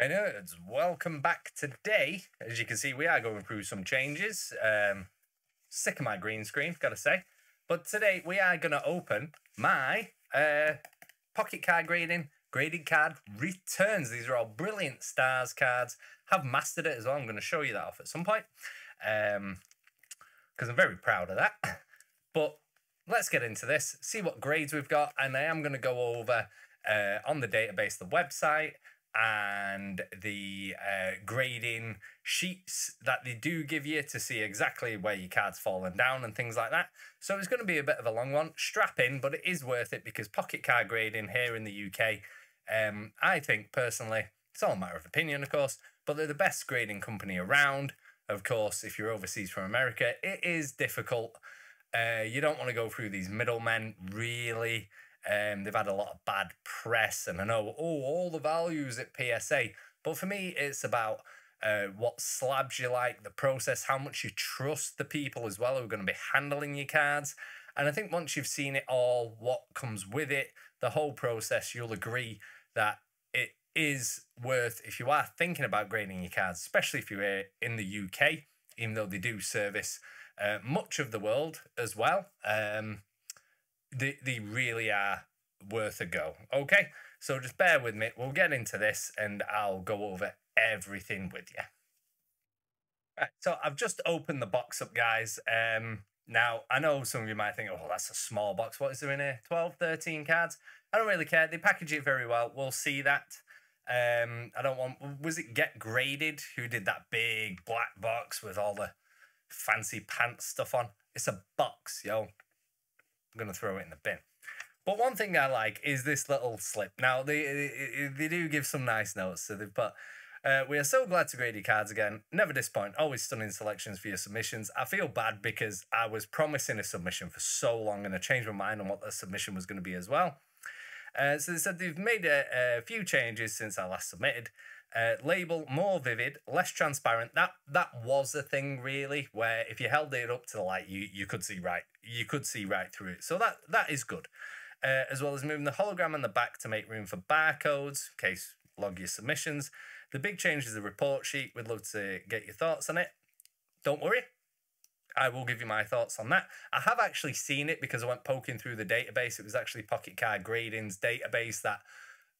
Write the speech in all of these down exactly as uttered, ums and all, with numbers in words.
Hey nerds, welcome back. Today, as you can see, we are going through some changes. Um, sick of my green screen, gotta say. But today we are gonna open my uh, Pocket Card Grading, Graded Card Returns. These are all Brilliant Stars cards. Have mastered it as well. I'm gonna show you that off at some point. Um, because I'm very proud of that. But let's get into this, see what grades we've got, and I am gonna go over uh, on the database, the website, and the uh, grading sheets that they do give you to see exactly where your card's fallen down and things like that. So it's going to be a bit of a long one. Strap in, but it is worth it because pocket card grading here in the U K, um, I think personally, it's all a matter of opinion, of course, but they're the best grading company around. Of course, if you're overseas from America, it is difficult. Uh, you don't want to go through these middlemen, really. Um, they've had a lot of bad press, and I know, oh, all the values at P S A. But for me, it's about uh, what slabs you like, the process, how much you trust the people as well who are going to be handling your cards. And I think once you've seen it all, what comes with it, the whole process, you'll agree that it is worth, if you are thinking about grading your cards, especially if you're in the U K, even though they do service uh, much of the world as well. Um... They, they really are worth a go. Okay, so just bear with me. We'll get into this and I'll go over everything with you. Right, so I've just opened the box up, guys. Um, now, I know some of you might think, oh, that's a small box. What is there in here? twelve, thirteen cards? I don't really care. They package it very well. We'll see that. Um, I don't want... Was it Get Graded who did that big black box with all the fancy pants stuff on? It's a box, yo. I'm going to throw it in the bin. But one thing I like is this little slip. Now, they they do give some nice notes. So they've put, uh, we are so glad to grade your cards again. Never disappoint. Always stunning selections for your submissions. I feel bad because I was promising a submission for so long and I changed my mind on what the submission was going to be as well. Uh, so they said they've made a, a few changes since I last submitted. Uh, label more vivid, less transparent. That that was a thing really, where if you held it up to the light, you you could see right, you could see right through it. So that that is good, uh, as well as moving the hologram on the back to make room for barcodes. In case log your submissions. The big change is the report sheet. We'd love to get your thoughts on it. Don't worry, I will give you my thoughts on that. I have actually seen it because I went poking through the database. It was actually Pocket Card Grading's database that.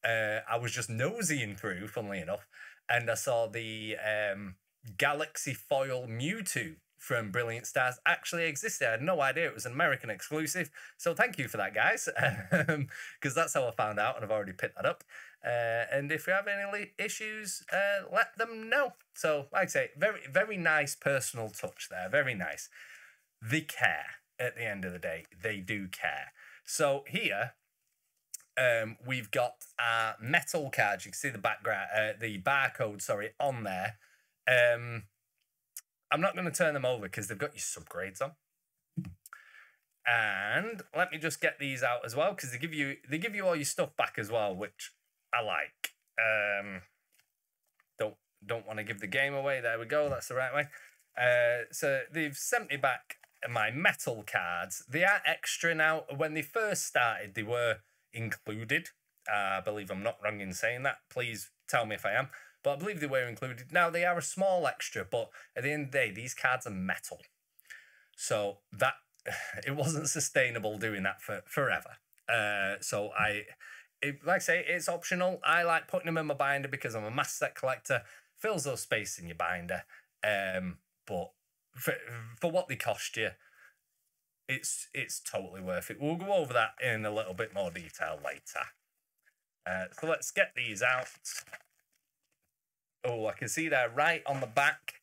Uh, I was just nosying through, funnily enough, and I saw the um, Galaxy Foil Mewtwo from Brilliant Stars actually existed. I had no idea it was an American exclusive, so thank you for that, guys, because that's how I found out, and I've already picked that up. Uh, and if you have any issues, uh, let them know. So, like I say, very, very nice personal touch there, very nice. They care, at the end of the day. They do care. So, here... Um, we've got our metal cards. You can see the background, uh, the barcode, sorry, on there. Um, I'm not going to turn them over because they've got your subgrades on. And let me just get these out as well because they give you they give you all your stuff back as well, which I like. Um, don't don't want to give the game away. There we go. That's the right way. Uh, so they've sent me back my metal cards. They are extra now. When they first started, they were included. Uh, I believe I'm not wrong in saying that. Please tell me if I am. But I believe they were included. Now, they are a small extra, but at the end of the day, these cards are metal. So that it wasn't sustainable doing that for forever. Uh, so I, it, like I say, it's optional. I like putting them in my binder because I'm a mass set collector. Fills those space in your binder. Um, but for, for what they cost you, It's it's totally worth it. We'll go over that in a little bit more detail later. Uh, so let's get these out. Oh, I can see there right on the back,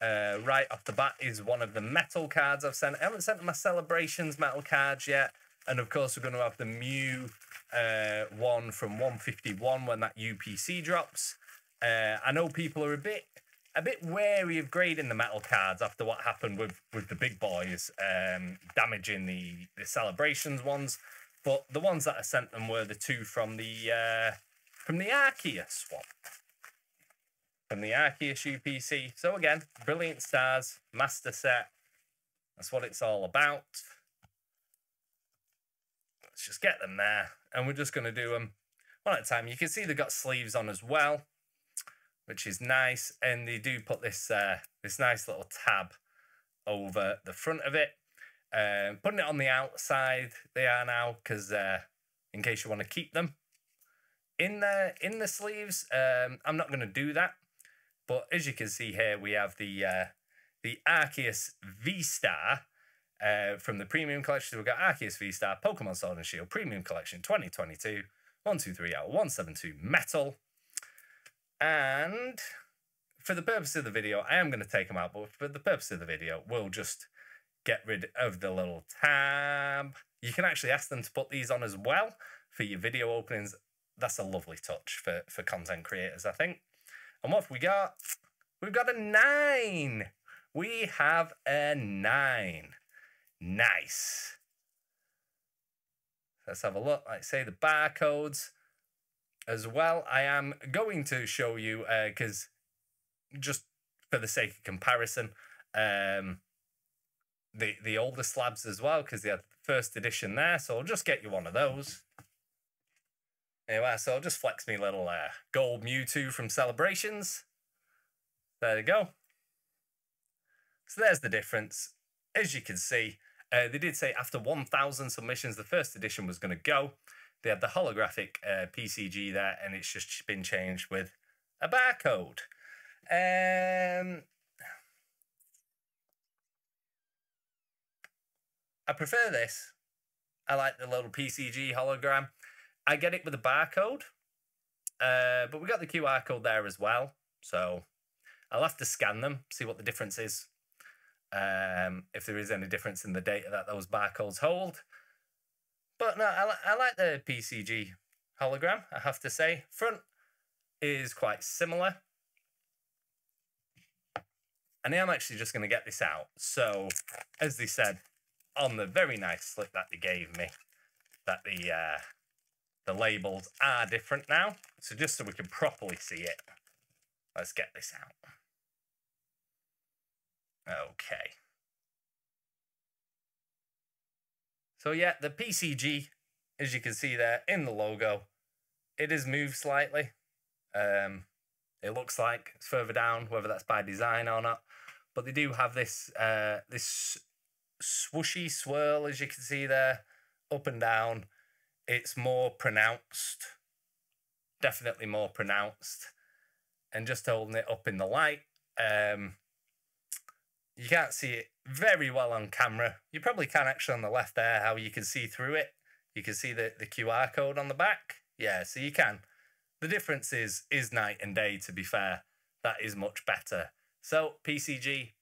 uh, right off the bat is one of the metal cards I've sent. I haven't sent my Celebrations metal cards yet. And of course, we're going to have the Mew uh, one from one fifty-one when that U P C drops. Uh, I know people are a bit... a bit wary of grading the metal cards after what happened with, with the big boys um, damaging the, the Celebrations ones. But the ones that I sent them were the two from the uh, from the Arceus one. From the Arceus U P C. So again, Brilliant Stars, Master Set. That's what it's all about. Let's just get them there. And we're just going to do them one at a time. You can see they've got sleeves on as well. which is nice. And they do put this uh, this nice little tab over the front of it. Um, putting it on the outside, they are now, because uh, in case you want to keep them. In the, in the sleeves, um, I'm not going to do that. But as you can see here, we have the uh, the Arceus V-Star uh, from the Premium Collection. We've got Arceus V-Star, Pokemon Sword and Shield, Premium Collection twenty twenty-two, one two three out of one seventy-two metal. And for the purpose of the video, I am going to take them out, but for the purpose of the video, we'll just get rid of the little tab. You can actually ask them to put these on as well for your video openings. That's a lovely touch for, for content creators, I think. And what have we got? We've got a nine. We have a nine. Nice. Let's have a look. Like, say, the barcodes as well. I am going to show you, because uh, just for the sake of comparison, um, the, the older slabs as well, because they had the first edition there. So I'll just get you one of those. Anyway, so I'll just flex me little uh, gold Mewtwo from Celebrations. There you go. So there's the difference. As you can see, uh, they did say after one thousand submissions, the first edition was going to go. They had the holographic uh, P C G there, and it's just been changed with a barcode. Um, I prefer this. I like the little P C G hologram. I get it with a barcode, uh, but we got the Q R code there as well, so I'll have to scan them, see what the difference is, um, if there is any difference in the data that those barcodes hold. But no, I, I like the P C G hologram, I have to say. Front is quite similar, and I'm actually just going to get this out. So, as they said, on the very nice slip that they gave me, that the... Uh, The labels are different now, so just so we can properly see it, let's get this out. Okay. So yeah, the P C G, as you can see there in the logo, it has moved slightly. Um, it looks like it's further down, whether that's by design or not. But they do have this uh, this swooshy swirl, as you can see there, up and down. It's more pronounced, definitely more pronounced. And just holding it up in the light, um, you can't see it very well on camera. You probably can actually on the left there, how you can see through it. You can see the, the Q R code on the back. Yeah, so you can. The difference is, is night and day, to be fair. That is much better. So, P C G,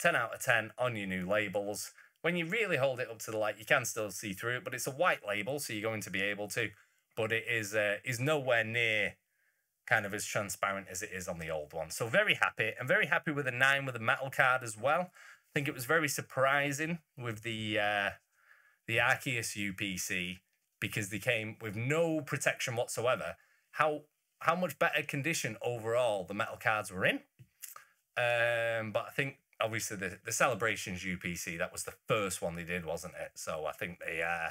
ten out of ten on your new labels. When you really hold it up to the light, you can still see through it, but it's a white label, so you're going to be able to. But it is uh, is nowhere near kind of as transparent as it is on the old one. So very happy. I'm very happy with a nine with a metal card as well. I think it was very surprising with the, uh, the Arceus U P C, because they came with no protection whatsoever. How, how much better condition overall the metal cards were in. Um, but I think... Obviously, the, the Celebrations U P C, that was the first one they did, wasn't it? So I think they uh,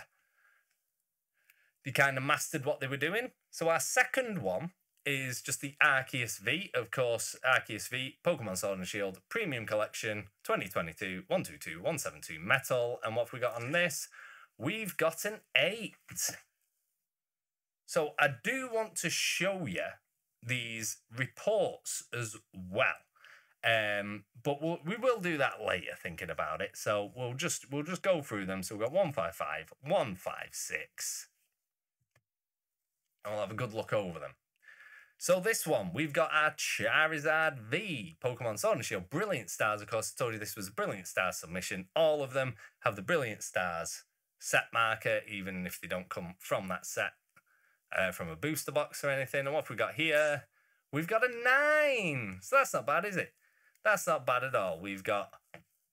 they kind of mastered what they were doing. So our second one is just the Arceus V. Of course, Arceus V, Pokemon Sword and Shield, Premium Collection, twenty twenty-two, one two two, one seventy-two metal. And what have we got on this? We've got an eight. So I do want to show you these reports as well. Um, but we'll, we will do that later, thinking about it. So we'll just we'll just go through them. So we've got one five five, one five six. And we'll have a good look over them. So this one, we've got our Charizard V, Pokemon Sword and Shield, Brilliant Stars. Of course, I told you this was a Brilliant Stars submission. All of them have the Brilliant Stars set marker, even if they don't come from that set, uh, from a booster box or anything. And what have we got here? We've got a nine. So that's not bad, is it? That's not bad at all. We've got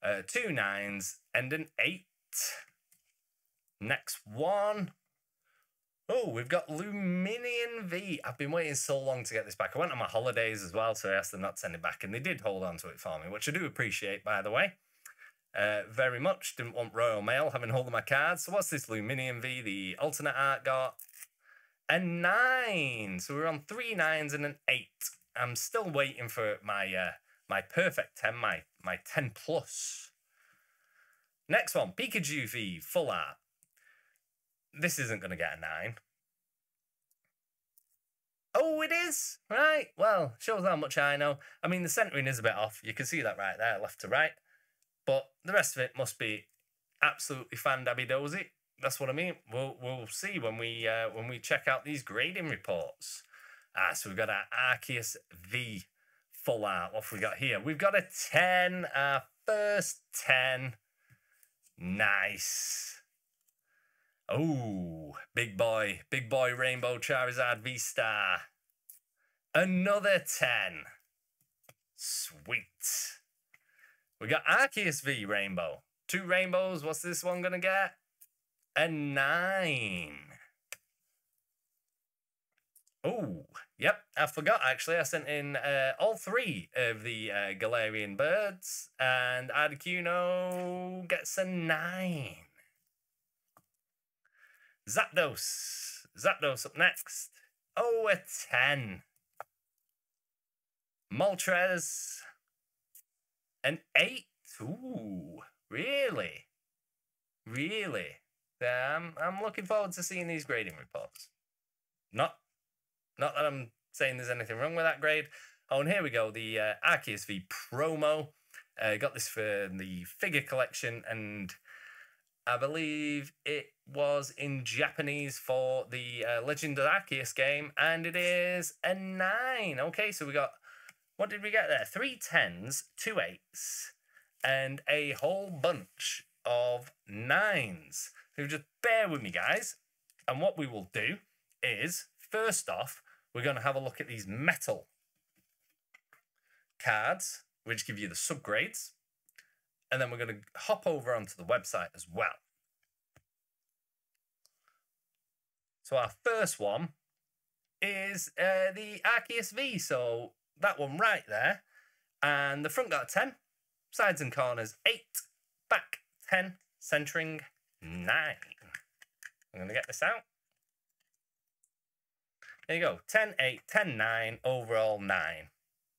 uh, two nines and an eight. Next one. Oh, we've got Lumineon V. I've been waiting so long to get this back. I went on my holidays as well, so I asked them not to send it back, and they did hold on to it for me, which I do appreciate, by the way, uh, very much. Didn't want Royal Mail having hold of my cards. So what's this Lumineon V? The alternate art got a nine. So we're on three nines and an eight. I'm still waiting for my uh, my perfect ten, my my ten plus. Next one, Pikachu V Full Art. This isn't going to get a nine. Oh, it is? Right. Well, shows how much I know. I mean, the centering is a bit off. You can see that right there, left to right. But the rest of it must be absolutely fan-dabby-dozy. That's what I mean. We'll, we'll see when we uh, when we check out these grading reports. Ah, so we've got our Arceus V Full Art. What have we got here? We've got a ten. Our first ten. Nice. Oh, big boy. Big boy Rainbow Charizard V Star. Another ten. Sweet. We got Arceus V Rainbow. Two rainbows. What's this one going to get? A nine. Oh, yep. I forgot, actually. I sent in uh, all three of the uh, Galarian birds. And Articuno gets a nine. Zapdos. Zapdos up next. Oh, a ten. Moltres. An eight. Ooh, really? Really? Um, I'm looking forward to seeing these grading reports. Not, not that I'm saying there's anything wrong with that grade. Oh, and here we go. The uh, Arceus V promo. Uh, got this for the figure collection, and I believe it was in Japanese for the uh, Legend of Arceus game, and it is a nine. Okay, so we got, what did we get there? Three tens, two eights, and a whole bunch of nines. So just bear with me, guys. And what we will do is, first off, we're going to have a look at these metal cards, which give you the subgrades. And then we're going to hop over onto the website as well. So our first one is uh, the Arceus V. So that one right there. And the front got a ten. Sides and corners, eight. Back, ten. Centering, nine. I'm going to get this out. There you go. ten, eight, ten, nine. Overall, nine.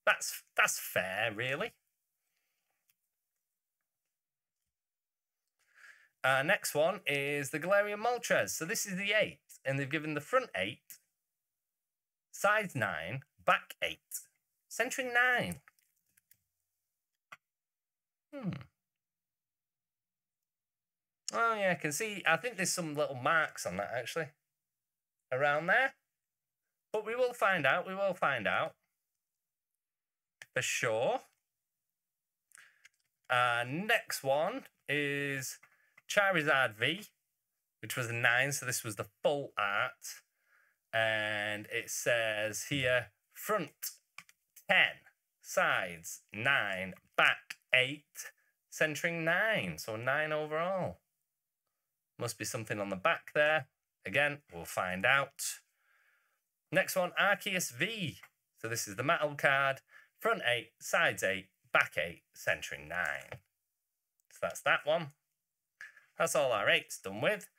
That's, that's fair, really. Uh, next one is the Galarian Moltres. So this is the eight. And they've given the front eight, sides nine, back eight, centering nine. Hmm. Oh, yeah, I can see. I think there's some little marks on that, actually, around there. But we will find out. We will find out for sure. Uh, next one is Charizard V, which was a nine, so this was the full art. And it says here, front ten, sides nine, back eight, centering nine. So nine overall. Must be something on the back there. Again, we'll find out. Next one, Arceus V. So this is the metal card. Front eight, sides eight, back eight, centering nine. So that's that one. That's all our eights done with.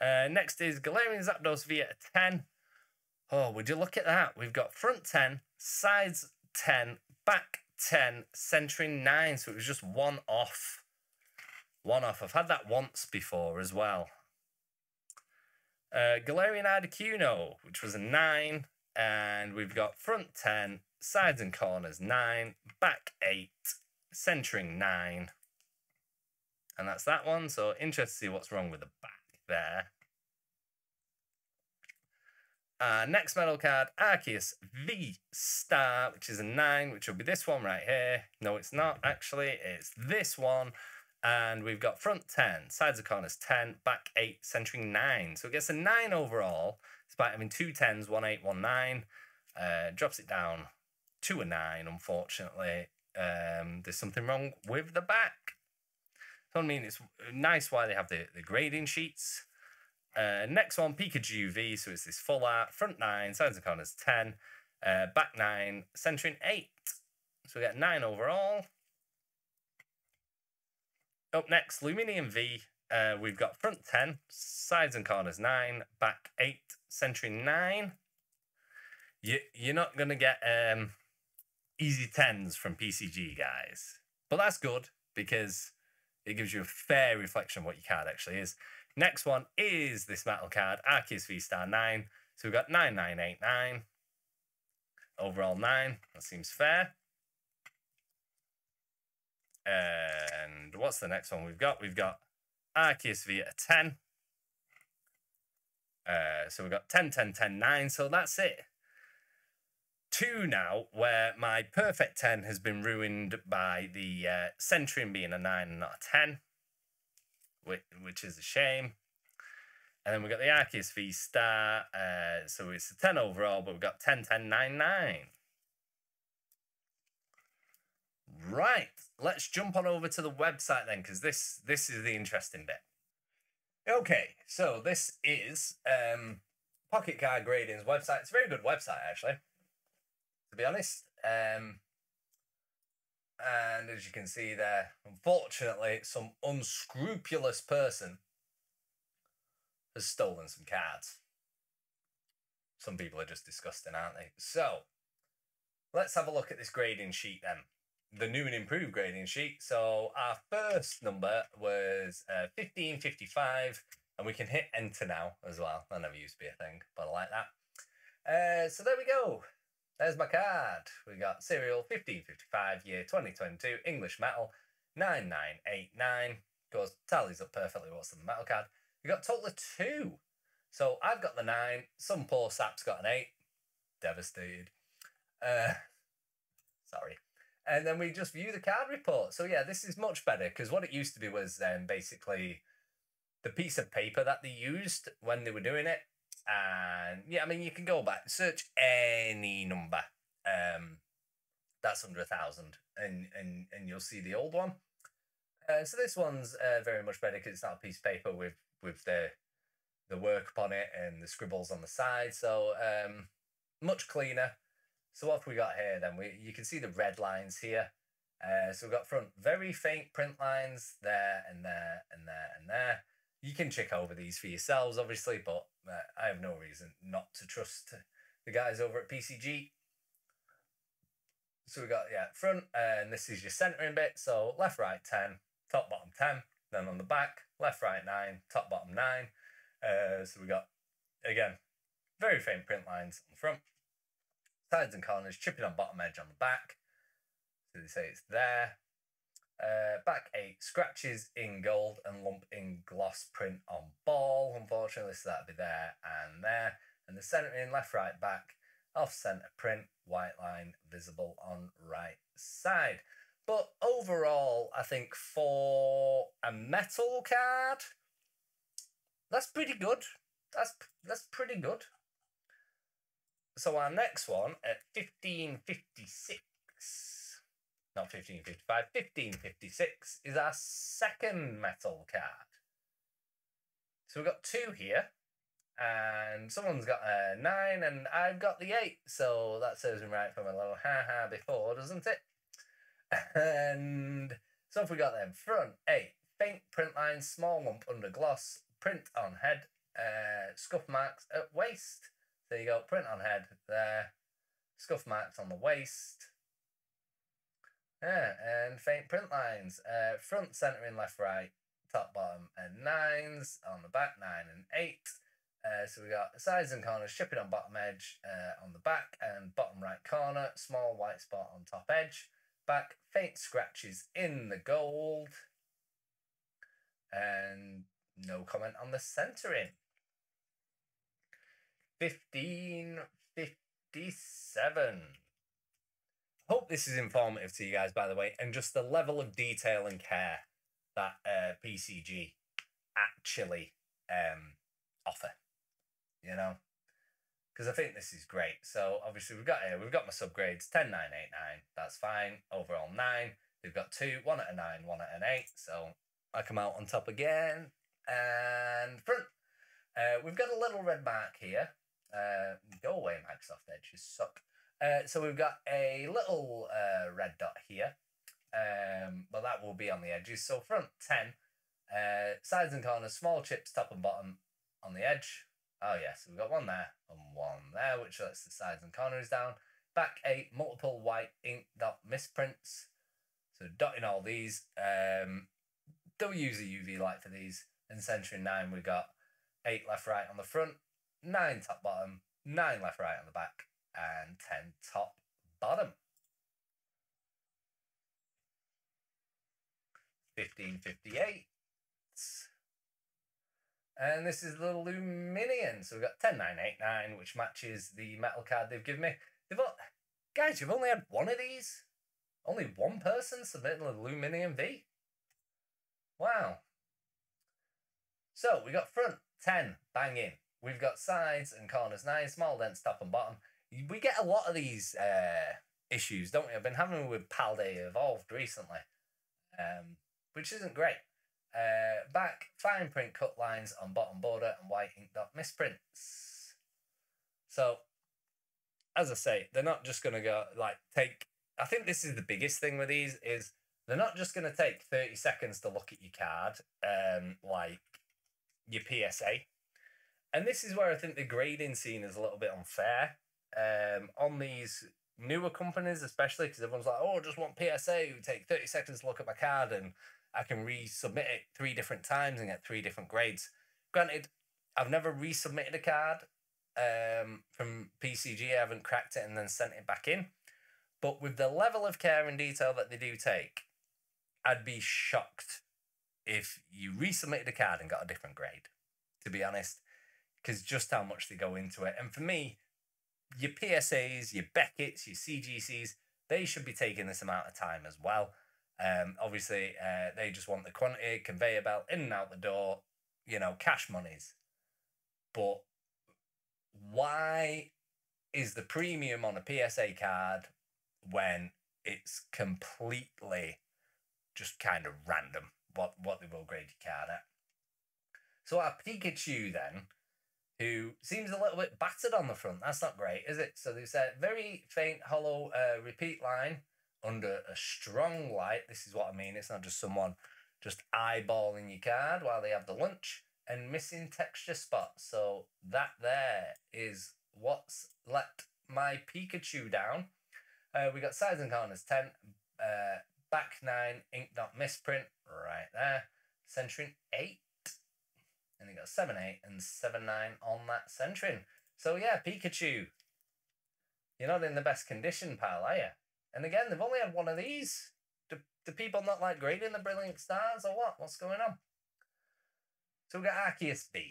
Uh, next is Galarian Zapdos V at a ten. Oh, would you look at that? We've got front ten, sides ten, back ten, centering nine. So it was just one off. One off. I've had that once before as well. Uh, Galarian Articuno, which was a nine. And we've got front ten, sides and corners nine, back eight, centering nine. And that's that one, so interested to see what's wrong with the back there. Uh, next metal card, Arceus V-Star, which is a nine, which will be this one right here. No, it's not, actually. It's this one. And we've got front ten, sides of corners ten, back eight, centering nine. So it gets a nine overall, despite having two tens, one eight, one nine. Uh, drops it down to a nine, unfortunately. Um, there's something wrong with the back. So, I mean, it's nice why they have the, the grading sheets. Uh, next one, Pikachu V. So it's this full art. Front nine, sides and corners ten. Uh, back nine, centering eight. So we get nine overall. Up next, Lumineon V. Uh, we've got front ten, sides and corners nine. Back eight, centering nine. You, you're not going to get um, easy tens from P C G guys. But that's good because it gives you a fair reflection of what your card actually is. Next one is this metal card, Arceus V-Star nine. So we've got nine nine eight nine. Overall nine. That seems fair. And what's the next one we've got? We've got Arceus V at a ten. Uh, so we've got ten ten ten nine. So that's it. Two now where my perfect ten has been ruined by the uh, Centurion being a nine and not a ten. Which, which is a shame. And then we've got the Arceus V Star. Uh, so it's a ten overall, but we've got ten ten nine nine. Right, let's jump on over to the website then, because this, this is the interesting bit. Okay, so this is um, Pocket Card Grading's website. It's a very good website, actually, to be honest. Um, and as you can see there, unfortunately, some unscrupulous person has stolen some cards. Some people are just disgusting, aren't they? So, let's have a look at this grading sheet then. The new and improved grading sheet. So our first number was uh, fifteen fifty-five, and we can hit enter now as well. That never used to be a thing, but I like that. Uh, so there we go. There's my card. We got serial fifteen fifty-five, year twenty twenty-two, English metal, nine nine eight nine. Of course, tallies up perfectly what's in the metal card. We got a total of two. So I've got the nine. Some poor sap's got an eight. Devastated. Uh, sorry. And then we just view the card report. So yeah, this is much better because what it used to be was um, basically the piece of paper that they used when they were doing it. And yeah, I mean, you can go back, search any number um, that's under a thousand and, and, and you'll see the old one. Uh, so this one's uh, very much better because it's not a piece of paper with, with the, the work upon it and the scribbles on the side. So um, much cleaner. So what have we got here then? We, you can see the red lines here. Uh, so we've got front very faint print lines there and there and there and there. You can check over these for yourselves, obviously, but uh, I have no reason not to trust the guys over at P C G. So we've got, yeah, front, uh, and this is your centering bit. So left, right, ten, top, bottom, ten. Then on the back, left, right, nine, top, bottom, nine. Uh, so we got, again, very faint print lines on the front. Sides and corners, chipping on bottom edge on the back. So they say it's there. Uh, back eight, scratches in gold and lump in gloss print on ball, unfortunately. So that'd be there and there. And the centering, left, right, back, off centre print, white line visible on right side. But overall, I think for a metal card, that's pretty good. That's, that's pretty good. So our next one at fifteen fifty-six, not fifteen fifty-five, fifteen fifty-six is our second metal card. So we've got two here, and someone's got a nine, and I've got the eight. So that serves me right for my little ha-ha before, doesn't it? And so if we got them, front eight, faint print line, small lump under gloss, print on head, uh, scuff marks at waist. There you go, print on head there, scuff marks on the waist, yeah, and faint print lines, uh, front, centering, left, right, top, bottom, and nines, on the back, nine and eight, uh, so we got sides and corners, chipping on bottom edge uh, on the back, and bottom right corner, small white spot on top edge, back, faint scratches in the gold, and no comment on the centering. fifteen fifty-seven. Hope this is informative to you guys, by the way, and just the level of detail and care that uh, P C G actually um, offer, you know, because I think this is great. So obviously we've got here, we've got my subgrades, ten nine eight nine, that's fine, overall nine, we've got two, one at a nine, one at an eight, so I come out on top again, and front, uh, we've got a little red mark here. Uh, go away, Microsoft Edge, you suck. Uh, so we've got a little uh, red dot here, um, but that will be on the edges. So front ten, uh, sides and corners, small chips, top and bottom on the edge. Oh yes, yeah, so we've got one there and one there, which lets the sides and corners down. Back eight, multiple white ink dot misprints. So dotting all these. Um, don't use the U V light for these. In Century nine, we got eight left right on the front, nine top bottom, nine left right on the back, and ten top bottom. fifteen fifty-eight. And this is the Luminion. So we've got ten nine eighty-nine, which matches the metal card they've given me. They've all, guys, you've only had one of these? Only one person submitting a Luminion V? Wow. So we got front ten, bang in. We've got sides and corners nine, small dents, top and bottom. We get a lot of these uh, issues, don't we? I've been having them with Paldea Evolved recently, um, which isn't great. Uh, back, fine print cut lines on bottom border and white ink dot misprints. So, as I say, they're not just going to go, like, take... I think this is the biggest thing with these, is they're not just going to take thirty seconds to look at your card, um, like your P S A. And this is where I think the grading scene is a little bit unfair. Um, on these newer companies, especially, because everyone's like, oh, I just want P S A, who take thirty seconds to look at my card and I can resubmit it three different times and get three different grades. Granted, I've never resubmitted a card um, from P C G. I haven't cracked it and then sent it back in. But with the level of care and detail that they do take, I'd be shocked if you resubmitted a card and got a different grade, to be honest, because just how much they go into it. And for me, your P S As, your Beckett's, your C G Cs, they should be taking this amount of time as well. Um, obviously, uh, they just want the quantity, conveyor belt, in and out the door, you know, cash monies. But why is the premium on a P S A card when it's completely just kind of random what, what they will grade your card at? So our Pikachu then, who seems a little bit battered on the front. That's not great, is it? So there's a very faint, hollow uh, repeat line under a strong light. This is what I mean. It's not just someone just eyeballing your card while they have the lunch, and missing texture spots. So that there is what's let my Pikachu down. Uh, we got sides and corners ten, uh, back nine, ink dot misprint right there. Centering eight. And they got seven eight and seven nine on that centering. So yeah, Pikachu, you're not in the best condition, pal, are you? And again, they've only had one of these. Do, do people not like grading the Brilliant Stars or what? What's going on? So we got Arceus V.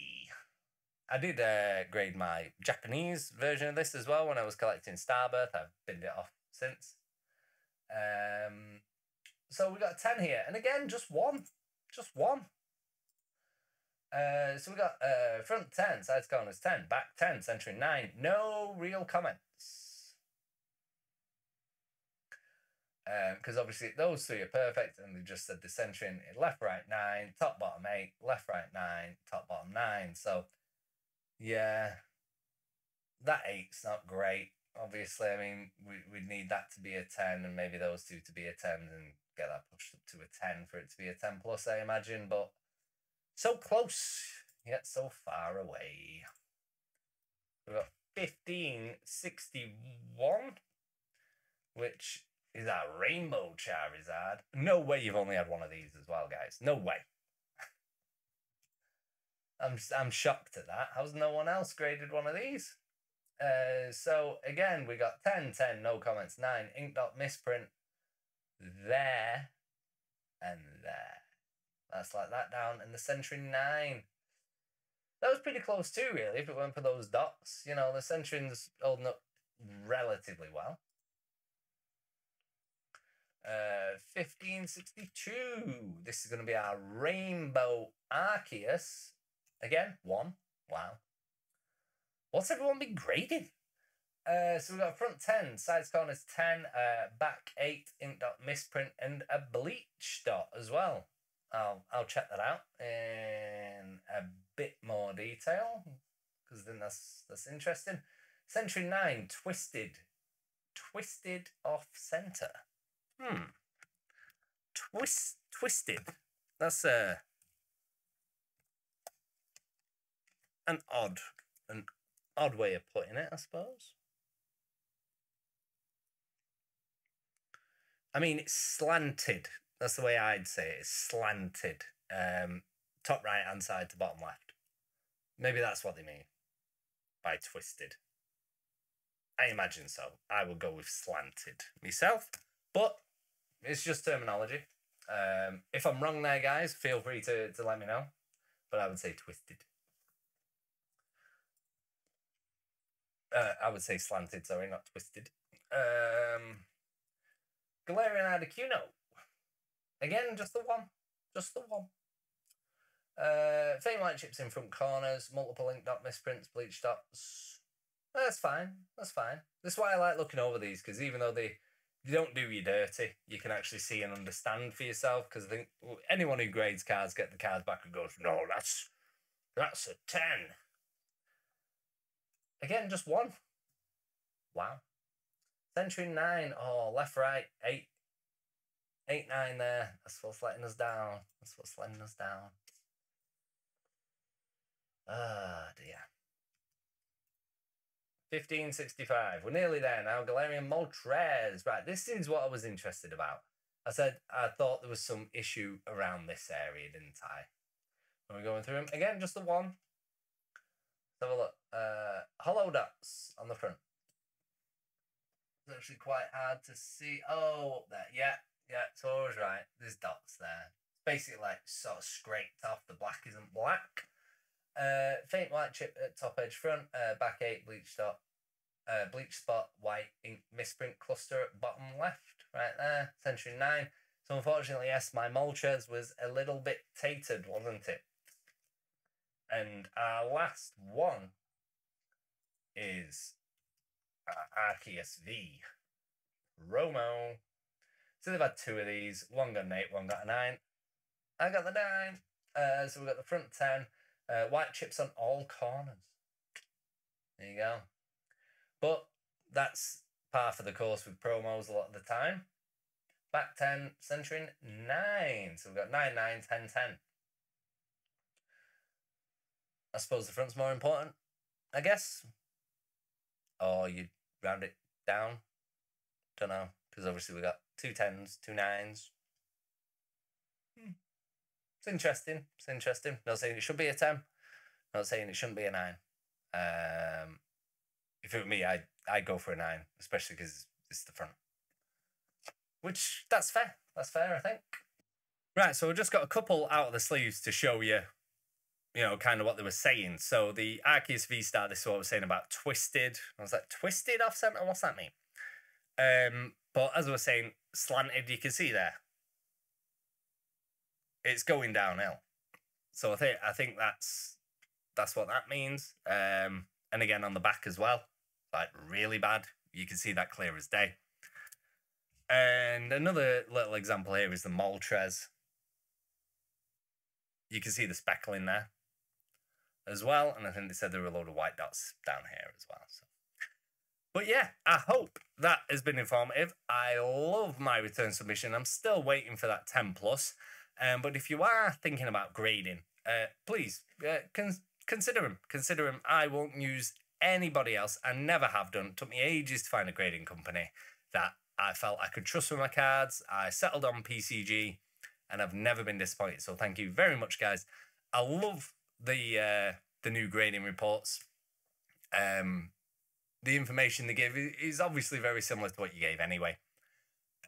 I did uh, grade my Japanese version of this as well when I was collecting Starbirth. I've binned it off since. Um, so we got ten here. And again, just one. Just one. Uh, so we got uh, front ten, sides corners ten, back ten, century nine. No real comments. Because um, obviously those three are perfect, and they just said the centering left right nine, top bottom eight, left right nine, top bottom nine. So yeah, that eight's not great. Obviously, I mean, we, we'd need that to be a ten, and maybe those two to be a ten, and get that pushed up to a ten for it to be a ten plus, I imagine. But so close, yet so far away. We've got fifteen sixty-one, which is our Rainbow Charizard. No way you've only had one of these as well, guys. No way. I'm, I'm shocked at that. How's no one else graded one of these? Uh, so, again, we got ten ten, no comments, nine, ink dot misprint, there, and there. That's like that down in the Century nine. That was pretty close too, really, if it weren't for those dots. You know, the Century's holding up relatively well. Uh, fifteen sixty-two. This is going to be our Rainbow Arceus. Again, one. Wow. What's everyone been grading? Uh, so we've got front ten, sides corners ten, uh, back eight, ink dot misprint, and a bleach dot as well. I'll, I'll check that out in a bit more detail, because then that's, that's interesting. Century nine, twisted. Twisted off centre. Hmm. Twist, twisted. That's uh, an odd, an odd way of putting it, I suppose. I mean, it's slanted. That's the way I'd say it. It's slanted. Um, top right-hand side to bottom left. Maybe that's what they mean by twisted. I imagine so. I will go with slanted myself, but it's just terminology. Um, if I'm wrong there, guys, feel free to, to let me know. But I would say twisted. Uh, I would say slanted, sorry, not twisted. Um, Galarian Articuno. Again, just the one. Just the one. Uh, Fame light chips in front corners, multiple ink dot misprints, bleach dots. That's fine. That's fine. That's why I like looking over these, because even though they, they don't do you dirty, you can actually see and understand for yourself, because I think anyone who grades cards get the cards back and goes, no, that's, that's a ten. Again, just one. Wow. Century nine. Oh, left, right, eight. Eight, nine there. That's what's letting us down. That's what's letting us down. Ah, oh, dear. fifteen sixty-five. We're nearly there now. Galarian Moltres. Right, this is what I was interested about. I said I thought there was some issue around this area, didn't I? When we're going through them. Again, just the one. Let's have a look. Uh, hollow dots on the front. It's actually quite hard to see. Oh, up there. Yeah, yeah, it's always right. There's dots there. It's basically like sort of scraped off. The black isn't black. Uh, faint white chip at top edge front. Uh, back eight, bleach dot. Uh, bleach spot, white ink misprint cluster at bottom left. Right there. Century nine. So unfortunately, yes, my Moltres was a little bit tatered, wasn't it? And our last one is Arceus V. Romo. So they've had two of these. One got an eight, one got a nine. I got the nine. Uh, so we've got the front ten. Uh, white chips on all corners. There you go. But that's par for the course with promos a lot of the time. Back ten, centering nine. So we've got nine, nine, ten, ten. I suppose the front's more important, I guess. Or you round it down. Don't know, because obviously we got two tens, two nines. Hmm. It's interesting. It's interesting. Not saying it should be a ten. Not saying it shouldn't be a nine. Um, if it were me, I I go for a nine, especially because it's the front. Which that's fair. That's fair, I think. Right. So we've just got a couple out of the sleeves to show you. You know, kind of what they were saying. So the Arceus V-Star, this is what I was saying about twisted. I was like, twisted off-center? What's that mean? Um, but as I was saying, slanted, you can see there. It's going downhill. So I think I think that's that's what that means. Um, and again, on the back as well. Like, really bad. You can see that clear as day. And another little example here is the Moltres. You can see the speckle in there as well, and I think they said there were a load of white dots down here as well. So. But yeah, I hope that has been informative. I love my return submission. I'm still waiting for that ten plus, um, but if you are thinking about grading, uh, please uh, con consider them. Consider them. I won't use anybody else. I never have done. It took me ages to find a grading company that I felt I could trust with my cards. I settled on P C G. And I've never been disappointed. So thank you very much, guys. I love the uh, the new grading reports. Um, the information they give is obviously very similar to what you gave anyway.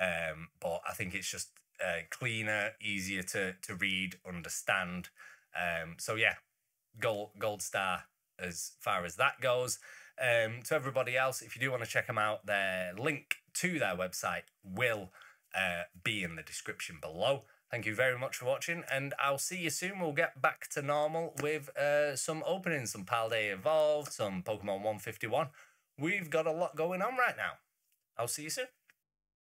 Um, but I think it's just uh, cleaner, easier to to read, understand. Um, so yeah, gold gold star as far as that goes. Um, to everybody else, if you do want to check them out, their link to their website will uh, be in the description below. Thank you very much for watching, and I'll see you soon. We'll get back to normal with uh, some openings, some Paldea Evolved, some Pokemon one fifty-one. We've got a lot going on right now. I'll see you soon.